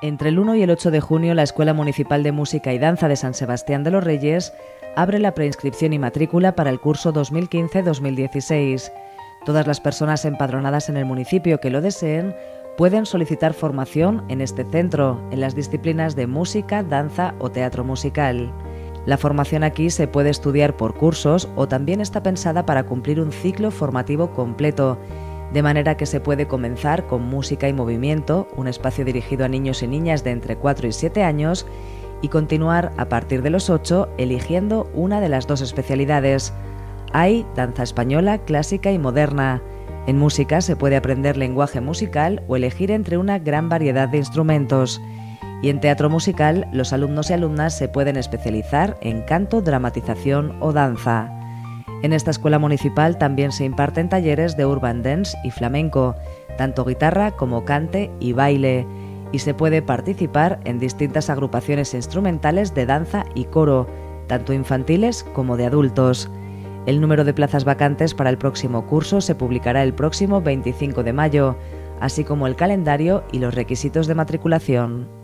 Entre el 1 y el 8 de junio, la Escuela Municipal de Música y Danza de San Sebastián de los Reyes abre la preinscripción y matrícula para el curso 2015-2016. Todas las personas empadronadas en el municipio que lo deseen pueden solicitar formación en este centro, en las disciplinas de música, danza o teatro musical. La formación aquí se puede estudiar por cursos o también está pensada para cumplir un ciclo formativo completo, de manera que se puede comenzar con música y movimiento, un espacio dirigido a niños y niñas de entre 4 y 7 años, y continuar a partir de los 8 eligiendo una de las dos especialidades. Hay danza española, clásica y moderna. En música se puede aprender lenguaje musical o elegir entre una gran variedad de instrumentos. Y en teatro musical, los alumnos y alumnas se pueden especializar en canto, dramatización o danza. En esta escuela municipal también se imparten talleres de urban dance y flamenco, tanto guitarra como cante y baile, y se puede participar en distintas agrupaciones instrumentales de danza y coro, tanto infantiles como de adultos. El número de plazas vacantes para el próximo curso se publicará el próximo 25 de mayo, así como el calendario y los requisitos de matriculación.